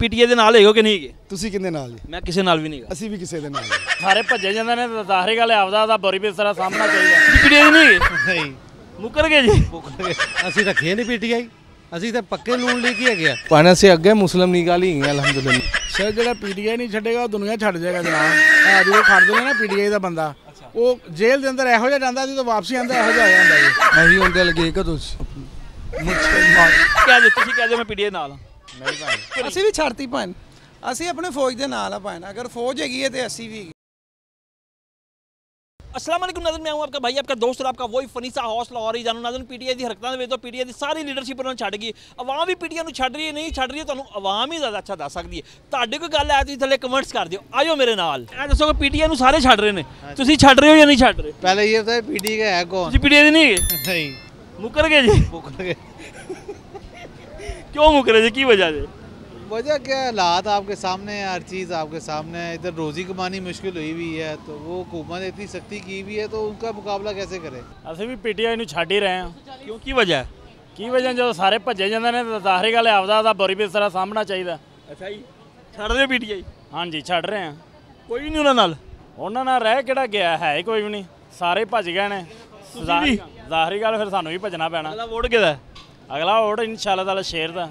PTI दे नाल है कि नहीं? तुसी किंदे नाल? मैं किसी नाल भी नहीं। असि भी किसी दे नाल। सारे भजे जांदे ने ते ज़ाहिर गल आपदा दा बोरी बेस दा सामना चाहिए। पीटीआई नहीं? नहीं। मुकर गए जी। मुकर गए। असि तो रखे नहीं पीटीआई। असि तो पक्के लूण लेके है गया। पाने से अगे मुस्लिम लीग वाली है अल्हम्दुलिल्लाह। सर जो पीटीआई नहीं छड्डेगा दुनिया छड्ड जाएगा जनाब। आ जो खड़ देना ना पीटीआई दा बंदा वो जेल दे अंदर एहो जिहा जांदा सी तो वापसी आंदा एहो जिहा आ जांदा जी। अही हुंदे लगे कदों क्या जो तुसी कह दो मैं पीटीआई नाल। असि भी छड़ती पान असि अपने फौज के नाल आ पान अगर फौज हैगी है तो असि भी। अस्सलाम वालेकुम नाज़रीन, मैं हूं आपका भाई आपका दोस्त और आपका वही फनी सा हौसला और ही जानू नाज़रीन। पीटीआई की हरकतों में तो पीटीआई की सारी लीडरशिप उन्होंने छड़ गई, आवाम भी पीटीआई को छड़ रही है, नहीं छड़ रही है तो आवाम ही ज़्यादा अच्छा दस सकती है। ताड़ी कोई गल है तुसीं थल्ले कमेंट्स कर दिओ, आओ मेरे नाल ऐ दसो कि पीटीआई को सारे छड़ रहे हैं, तुसीं छड़ रहे हो या नहीं छड़ रहे? पहले ये बताओ पीटीआई का है कौन? जी पीटीआई नहीं। मुकर गए जी। मुकर गए। क्यों मुकरे जी, की वजह जी? वजह क्या, हालात आपके सामने है, हर चीज़ आपके सामने है, इधर रोज़ी कमानी मुश्किल हुई हुई है तो वो हुकूमत इतनी सख्ती की हुई है तो उनका मुकाबला कैसे करें? असं भी पीटीआई को छड़ ही रहे हैं। क्यों, की वजह? की वजह जो सारे भजे जाते हैं तो सारी गल आपदा बोरी बेस दा सामना चाहिए। अच्छा जी, छड़ रहे पीटीआई? हाँ जी छड़ रहे हैं, कोई नहीं उन्होंने रह केड़ा गया है, कोई भी नहीं, सारे भज गए ने। जाहिर गल फिर सानू भी भजना पैना। वोट किहदा है? अगला वोट इंशाल्लाह ताला शेर दा।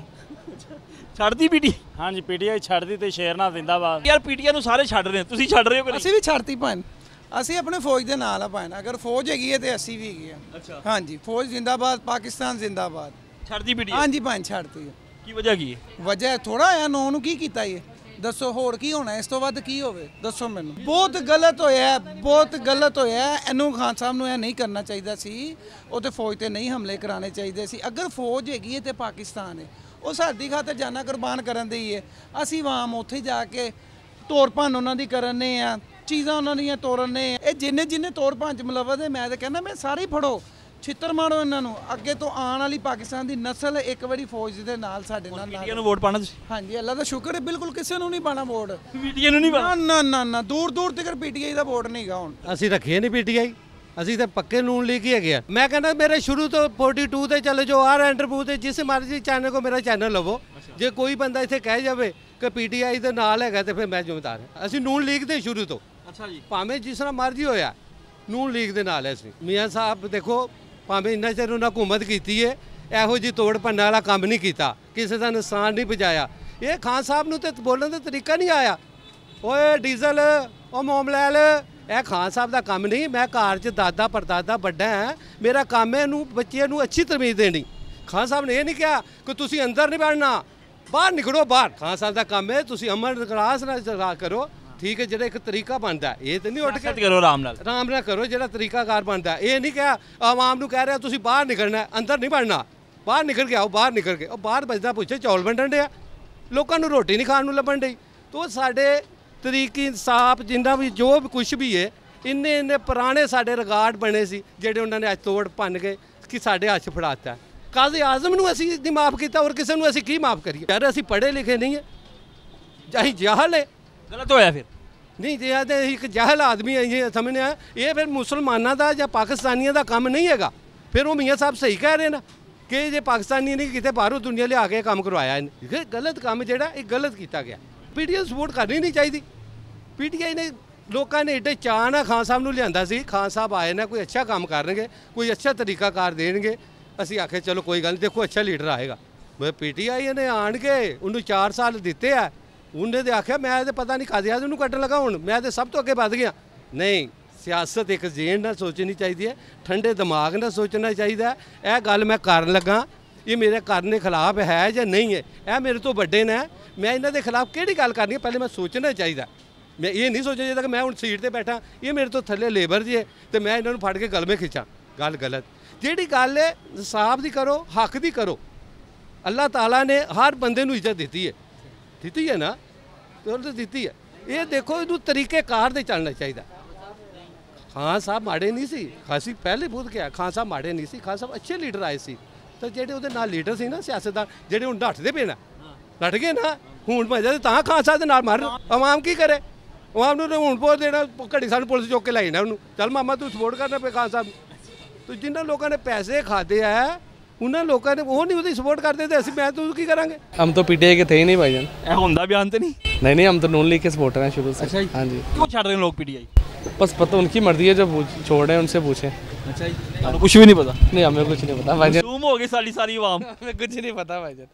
छड़ती पीटीआई? हाँ जी पीटीआई छड़ती तो शेर ना जिंदाबाद। यार पीटीआई को सारे छड़ रहे हैं, तुसीं छड़ रहे हो? असि भी छड़ती पान असि अपने फौज के नाल आ पान अगर फौज हैगी है तो असि भी हैगी है। अच्छा। हाँ जी फौज जिंदाबाद, पाकिस्तान जिंदाबाद। छड़ती पीटीआई? हाँ जी पान छड़ती है। की वजह की है? वजह थोड़ा है नौ नूं की कीता है, दसो होर की होना, इस तो वध की होवे? दसो मैनू। बहुत गलत होया, बहुत गलत होया। इनू खान साहब नू नहीं करना चाहिए सी, वो तो फौज ते नहीं हमले कराने चाहिए सी। अगर फौज हैगी है तो पाकिस्तान है, वो साडी खातर जाना कुर्बान करन दी है। असी आवाम उत्थे जाके तोड़ भन्न उन्हां दी करने आ, चीज़ां उन्हां दियां तोड़ने आ। जिन्ने जिन्ने तोड़ भन्न च मुलवस है मैं तो कहना मैं सारे फड़ो, छित्तर मारो इन्हों। अगे तो आने वाली पाकिस्तान की नस्ल एक बार फौज के नाल साडे नाल। वोट पाना? हाँ जी अल्लाह का शुक्र है बिल्कुल किसी को नहीं पाना वोट, पीटीआई नहीं पाना। ना ना ना दूर दूर तक पीटीआई का वोट नहीं गा। हुण असी रखे नहीं पीटीआई, असी तो पक्के नून लीग ही है। मैं कहना मेरे शुरू तो 42 से चले जो आर इंटरव्यू से जिस मर्जी चैनल को मेरा चैनल लवो। अच्छा। जो कोई बंदा इतने कह जाए कि पीटीआई के नाल है तो फिर मैं जिम्मेदार है। असी नून लीग के शुरू तो। अच्छा जी। भावें जिस तरह मर्जी होया नून लीग के नाल है असी। मियाँ साहब देखो भावें इन्ना चिर उन्हें हुकूमत की है, यहो जी तोड़ भन्न वाला काम नहीं किया, किसी का नुकसान नहीं पहुँचाया। ये खान साहब न तो बोलने का तरीका नहीं आया, वो डीजल और मोमलैल यह खान साहब का काम नहीं। मैं घर च दादा परदादा बड़ा है, मेरा काम है इनू बच्चे नू अच्छी तरमीज देनी। खान साहब ने यह नहीं कहा कि तुसी अंदर नहीं बैठना, बाहर निकलो बाहर। खान साहब का काम है तुसी अमन रखा करो, ठीक है, जो एक तरीका बनता है। ये तो नहीं उठ के करो, आराम ना करो, जो तरीकाकार बनता है। ये नहीं कहा आवाम नू कह रहा तुसी बाहर निकलना है, अंदर नहीं बैठना, बाहर निकल के आओ, बाहर निकल के। और बाहर बचदा पुछे चौल वंडन डे, लोगों को रोटी नहीं खाने लभन डी। तो साढ़े तरीकी साफ जिन्ना भी जो भी कुछ भी है, इन्ने इन्ने पुराने साढ़े रिगार्ड बने सी जेडे उन्होंने अज तोड़ भन्न के कि साढ़े हथ फड़ाता है। काजी आजम नूं असी नहीं माफ़ किया, और किसी को असी की माफ़ करिए? यार असी पढ़े लिखे नहीं है, असी जाहल है। गलत होया फिर नहीं जे तो एक जाहल आदमी अं समझने आया। ये फिर मुसलमानों का या पाकिस्तानियों का काम नहीं है। फिर वो मियाँ साहब सही कह रहे हैं ना कि जो पाकिस्तानी ने कितने बाहरों दुनिया लिया के काम करवाया, गलत काम जोड़ा ये गलत किया गया। पीटीआई सपोर्ट करनी नहीं चाहिए। पीटीआई ने लोगों ने एडे चाह ना खान साहब को लिया सी, खान साहब आए ना कोई अच्छा काम करेंगे, कोई अच्छा तरीकाकार देंगे। असी आखे चलो कोई गल नहीं, देखो अच्छा लीडर आएगा। मैं पीटीआई ने आन के उन्होंने 4 साल दिते है, उन्हें तो आख्या मैं तो पता नहीं कादियाज उन्होंने कट्टन लगा हूँ, मैं तो सब तो अगे बद गया। नहीं, सियासत एक जेन ना सोचनी चाहिए, ठंडे दिमाग ना सोचना चाहिए। यह गल मैं करन लगा, ये मेरे करने खिलाफ है या नहीं है, यह मेरे तो बड़े ने, मैं इन्हों के खिलाफ केड़ी गल करनी है, पहले मैं सोचना चाहिए। मैं ये नहीं सोचना चाहिए कि मैं हूँ सीट पर बैठा, ये मेरे तो थले लेबर जी है तो मैं इन्होंने फड़ के गलमें खिंचा। गल गलत जी गल है, इंसाफ की करो, हक की करो। अल्लाह तला ने हर बंदे नू इज्जत दी है ना, तो दी है। ये देखो इनू तरीकेकार दे चलना चाहिए। खान साहब माड़े नहीं सी, खासी पहले बहुत क्या खान साहब माड़े नहीं सी, खान साहब अच्छे लीडर आए सी। तो जेडे उहदे नाल लीडर से ना सियासतदान जेडे हुण नठदे पे ना, नठ गए ना हूँ मजा तो खान साहब के नाल मारन। आवाम की करे? आवाम नूं हूँ वोट देना, घड़ी सानूं पुलिस चुक के लाई ना उन्होंने, चल मामा तू सपोर्ट करना पे खान साहब। तो जिन्होंने लोगों ने पैसे खाते है उन्होंने लोगों ने वो नहीं उसकी सपोर्ट करते थे, असं मैं तो की करांगे। हम तो पीटीआई के थे ही नहीं भाई जान, होंदा बयान तो नहीं, हम तो नून लीग के सपोर्टर हैं शुरू से। अच्छा जी, हाँ जी। क्यों छाड़ रहे हैं लोग पीटीआई? बस पता उनकी मर्जी है, जब छोड़ रहे हैं उनसे पूछें। अच्छा जी, कुछ भी नहीं पता? नहीं, हमें कुछ नहीं पता भाई जान। मासूम हो गई सारी सारी आवाम, हमें कुछ नहीं पता भाई जान।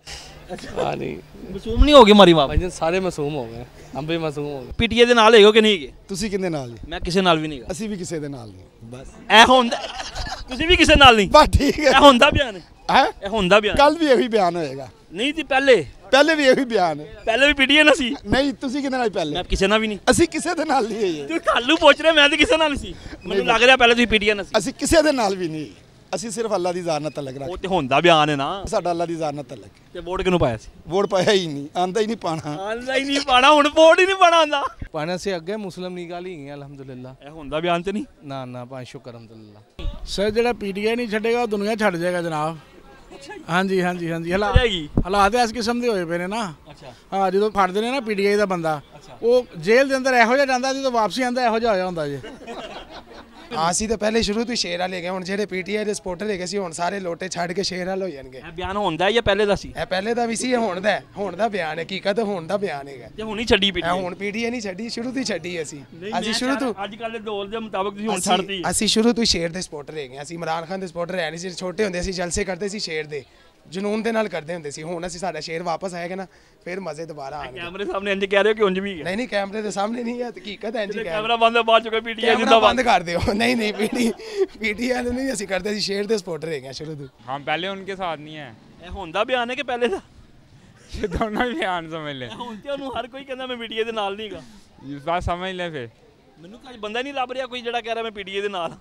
हाँ जी, मासूम नहीं हो गए हमारी आवाम भाई जान, सारे मासूम हो गए, हम भी मासूम हो गए। पीटीआई के नाल हो कि नहीं गए? तुम किसके नाल? मैं किसी नाल भी नहीं, असं भी किसी के नाल नहीं। बस ऐ होंदा ਤੁਸੀਂ ਵੀ ਕਿਸੇ ਨਾਲ ਨਹੀਂ, ਬਸ ਠੀਕ ਹੈ। ਇਹ ਹੁੰਦਾ ਬਿਆਨ ਹੈ, ਇਹ ਹੁੰਦਾ ਬਿਆਨ। ਕੱਲ ਵੀ ਇਹੀ ਬਿਆਨ ਹੋਏਗਾ? ਨਹੀਂ ਜੀ, ਪਹਿਲੇ ਵੀ ਇਹੀ ਬਿਆਨ, ਪਹਿਲੇ ਵੀ ਪੀਟੀਏ ਨਾ ਸੀ। ਨਹੀਂ, ਤੁਸੀਂ ਕਿਹਦੇ ਨਾਲ? ਪਹਿਲੇ ਮੈਂ ਕਿਸੇ ਨਾਲ ਵੀ ਨਹੀਂ, ਅਸੀਂ ਕਿਸੇ ਦੇ ਨਾਲ ਨਹੀਂ ਹੈ। ਤੂੰ ਕੱਲੂ ਪੁੱਛ ਰਿਹਾ, ਮੈਂ ਤਾਂ ਕਿਸੇ ਨਾਲ ਸੀ, ਮੈਨੂੰ ਲੱਗ ਰਿਹਾ ਪਹਿਲੇ ਤੁਸੀਂ ਪੀਟੀਏ ਨਾ ਸੀ। ਅਸੀਂ ਕਿਸੇ ਦੇ ਨਾਲ ਵੀ ਨਹੀਂ, ਅਸੀਂ ਸਿਰਫ ਅੱਲਾ ਦੀ ਜ਼ਾਤ ਨਾਲ ਤਲਕ ਰੱਖਦੇ। ਉਹ ਤੇ ਹੁੰਦਾ ਬਿਆਨ ਹੈ ਨਾ ਸਾਡਾ, ਅੱਲਾ ਦੀ ਜ਼ਾਤ ਨਾਲ ਤਲਕ। ਤੇ ਵੋਟ ਕਿਹਨੂੰ ਪਾਇਆ ਸੀ? ਵੋਟ ਪਾਇਆ ਹੀ ਨਹੀਂ, ਆਂਦਾ ਹੀ ਨਹੀਂ ਪਾਣਾ, ਆਂਦਾ ਹੀ ਨਹੀਂ ਪਾਣਾ, ਹੁਣ ਵੋਟ ਹੀ ਨਹੀਂ ਪਾਣਾ ਆਂਦਾ। ਪਾਣਾ ਸੇ ਅੱਗੇ ਮੁਸਲਿਮ ਲੀਗ ਵਾਲੀ ਹੈ ਅਲਹਮਦੁਲਿਲਾ। ਇਹ ਹੁੰਦਾ ਬਿਆਨ ਤੇ ਨਹੀਂ ਨਾ ਨਾ, ਪਾ ਸ਼ੁਕਰ ਅਲਹਮਦੁਲਿਲਾ। सर जो पीटीआई नहीं छड़ेगा दुनिया छड़ जाएगा जनाब। हाँ जी, हाँ जी, हाँ जी। हालात इस किस्म के होए पे ने ना। हाँ, जो फटते ने ना पीटीआई का बंदा, वो जेल के अंदर एहो जिहा जांदा, जो वापसी आंदा एहो जिहा होया हुंदा जी। असी तो पहले शुरू तो शेर वाले गए, हुण जिहड़े पीटीआई दे सपोर्टर है सी, हुण सारे लोटे छड़ के शेर वाले हो जाणगे। ए बयान हुंदा है या पहले दा सी? ए पहले दा भी सी, हुण दा बयान है, हकीकत हुण दा बयान है। ते हुण ही छड्डी पीटीआई? हुण पीटीआई नहीं छड्डी, शुरू तो छड्डी असी। असी शुरू तो अजकल दे दौर दे मुताबिक तुसीं हुण छड्डती। असी शुरू तो शेर दे सपोर्टर है गए, असी इमरान खान दे सपोर्टर है नहीं सी। छोटे हुंदे असी जलसे करदे सी शेर दे, जुनून दे नाल करदे हुंदे सी। हुण असी साडा शेर वापस आएगा ना, फिर मजे दोबारा आएंगे। कैमरे सामने इंज कह रहे हो कि उंज भी है? नहीं नहीं, कैमरे के सामने नहीं है, हकीकत है। इंज कैमरा बंद हो चुका, पीटीआई जिंदाबाद, बंद कर दियो। नहीं नहीं, पीटीआई नहीं असी करदे सी, शेर दे सपोर्टर है शुरू तो। हम पहले उनके साथ नहीं है। ए हुंदा बयान है कि पहले दा? ये दोनों बयान समझ ले। हुण ते उनु हर कोई कहंदा मैं पीटीआई दे नाल नहीं गा। इस बात समझ ले फिर। मैनू कोई बंदा नहीं लभ रहा कोई जेड़ा कह रहा मैं पीटीआई दे नाल।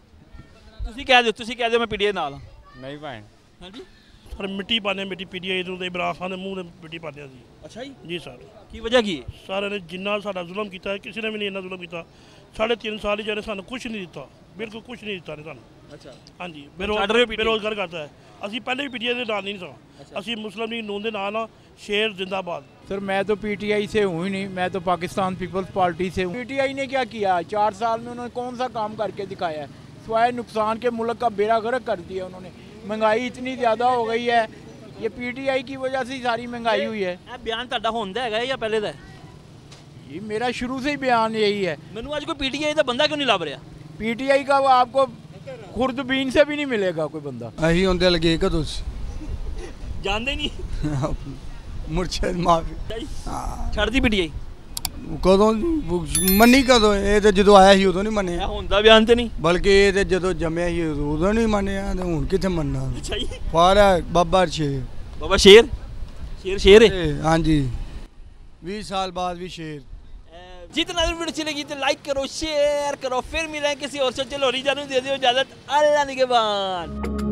तुसी कह दियो, तुसी कह दियो मैं पीटीआई नाल। नहीं भाई, हां जी, पर मिट्टी पाने, मिट्टी पीटीआई तो इमरान खान के मूँह ने मिट्टी पाने। अच्छा जी, जी सर। की वजह की है? सारे ने जिन्ना साडा जुल्म किया, किसी ने भी नहीं इन्ना जुल्म किया। 3.5 साल ही जिन्हें सूँ कुछ नहीं दिता, बिल्कुल कुछ नहीं दिता ने सूँ। अच्छा, हाँ जी। बेरोजगार करता है, असी पहले भी पीटीआई के नाल नहीं सा, असी मुस्लिम लीग नून के नाल। शेर जिंदाबाद। सर मैं तो पीटीआई से हूँ ही नहीं, मैं तो पाकिस्तान पीपल्स पार्टी से हूँ। पीटीआई ने क्या किया 4 साल में? उन्होंने कौन सा काम करके दिखाया है? सिवाय नुकसान के मुल्क का बेड़ा गर्क कर दिया उन्होंने। महंगाई इतनी ज़्यादा हो गई है, ये पीटीआई की वजह से ही सारी महंगाई हुई है। बयान तुहाडा होंदा है या पहले दा? ये मेरा शुरू से ही बयान यही है। मैनू आज कोई पीटीआई दा बंदा क्यों नहीं लभ रहा? पीटीआई का आपको खुर्दबीन से भी नहीं मिलेगा कोई बंदा। अही होंदे लगे कदों जानदे नहीं मुर्शद माफी छड्डदी पीटीआई कदों मनी कदों? ये तो जो आया ही उदों नहीं मनिया। होंदा बयान ते नहीं, बल्कि ये तो जो जमया ही उदों नहीं मनिया, ते हुण किथे मन्ना। अच्छा जी, फारा बाबा शेर, बाबा शेर, शेर शेर है। हाँ जी, 20 साल बाद भी शेर। जितना वीडियो अच्छी लगी तो लाइक करो, शेयर करो, फिर मिलेंगे किसी और से। चलो रीजा नूं दे दियो इजाजत, अल्लाह निगहबान।